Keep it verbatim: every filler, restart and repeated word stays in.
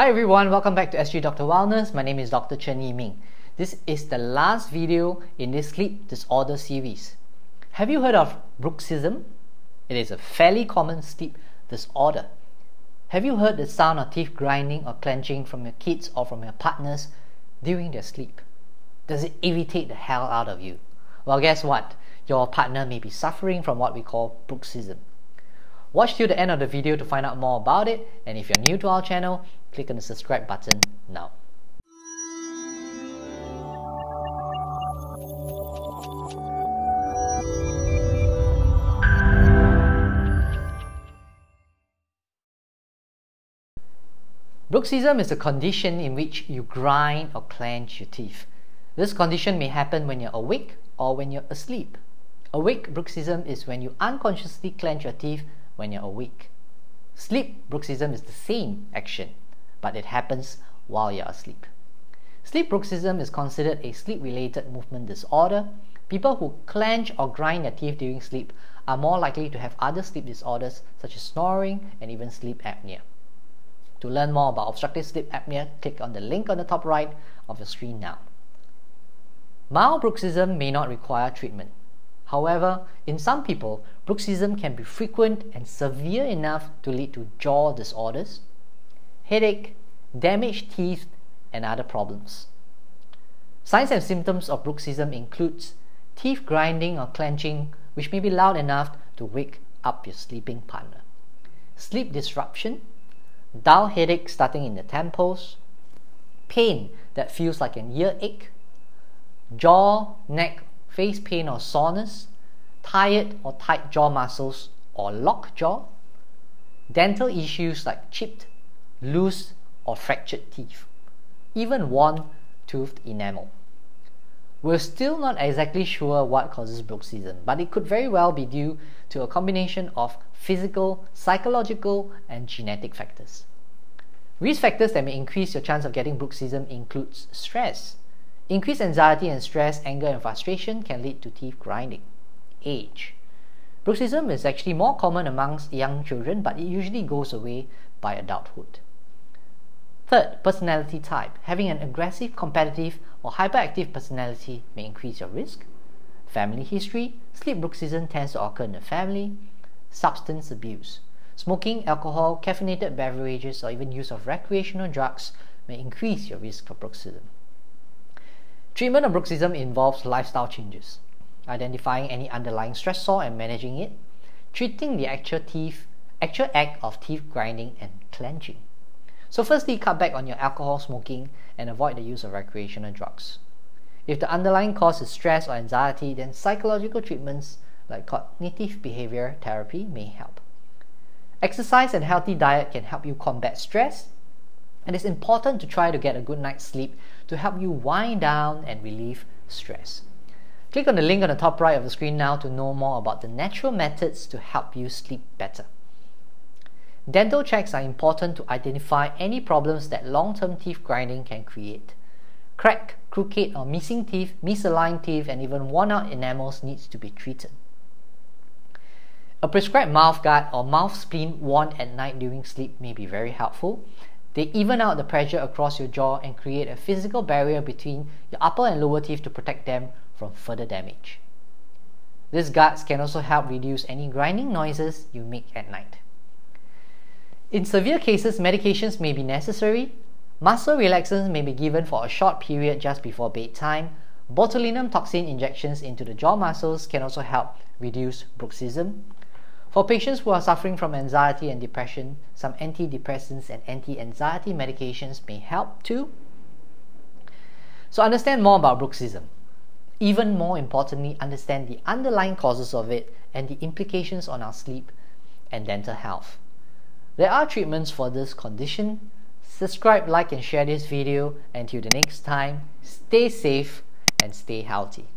Hi everyone, welcome back to S G Doctor Wellness. My name is Doctor Chen Yiming. This is the last video in this sleep disorder series. Have you heard of bruxism? It is a fairly common sleep disorder. Have you heard the sound of teeth grinding or clenching from your kids or from your partners during their sleep? Does it irritate the hell out of you? Well, guess what? Your partner may be suffering from what we call bruxism. Watch till the end of the video to find out more about it, and if you're new to our channel, click on the subscribe button now. Bruxism is a condition in which you grind or clench your teeth. This condition may happen when you're awake or when you're asleep. Awake bruxism is when you unconsciously clench your teeth when you're awake. Sleep bruxism is the same action, but it happens while you're asleep. Sleep bruxism is considered a sleep-related movement disorder. People who clench or grind their teeth during sleep are more likely to have other sleep disorders such as snoring and even sleep apnea. To learn more about obstructive sleep apnea, click on the link on the top right of your screen now. Mild bruxism may not require treatment. However, in some people, bruxism can be frequent and severe enough to lead to jaw disorders, headache, damaged teeth, and other problems. Signs and symptoms of bruxism includes teeth grinding or clenching, which may be loud enough to wake up your sleeping partner, sleep disruption, dull headache starting in the temples, pain that feels like an earache, jaw, neck, face pain or soreness, tired or tight jaw muscles or locked jaw, dental issues like chipped, loose or fractured teeth, even worn toothed enamel. We're still not exactly sure what causes bruxism, but it could very well be due to a combination of physical, psychological, and genetic factors. Risk factors that may increase your chance of getting bruxism includes stress. Increased anxiety and stress, anger and frustration can lead to teeth grinding. Age. Bruxism is actually more common amongst young children, but it usually goes away by adulthood. Third, personality type. Having an aggressive, competitive, or hyperactive personality may increase your risk. Family history. Sleep bruxism tends to occur in the family. Substance abuse. Smoking, alcohol, caffeinated beverages, or even use of recreational drugs may increase your risk for bruxism. Treatment of bruxism involves lifestyle changes, identifying any underlying stressor and managing it, treating the actual teeth, actual act of teeth grinding and clenching. So firstly, cut back on your alcohol, smoking, and avoid the use of recreational drugs. If the underlying cause is stress or anxiety, then psychological treatments like cognitive behaviour therapy may help. Exercise and healthy diet can help you combat stress, and it's important to try to get a good night's sleep to help you wind down and relieve stress. Click on the link on the top right of the screen now to know more about the natural methods to help you sleep better. Dental checks are important to identify any problems that long-term teeth grinding can create. Cracked, crooked or missing teeth, misaligned teeth and even worn-out enamels needs to be treated. A prescribed mouth guard or mouth spleen worn at night during sleep may be very helpful. They even out the pressure across your jaw and create a physical barrier between your upper and lower teeth to protect them from further damage. These guards can also help reduce any grinding noises you make at night. In severe cases, medications may be necessary. Muscle relaxants may be given for a short period just before bedtime. Botulinum toxin injections into the jaw muscles can also help reduce bruxism. For patients who are suffering from anxiety and depression, some antidepressants and anti-anxiety medications may help too. So understand more about bruxism. Even more importantly, understand the underlying causes of it and the implications on our sleep and dental health. There are treatments for this condition. Subscribe, like and share this video. Until the next time, stay safe and stay healthy.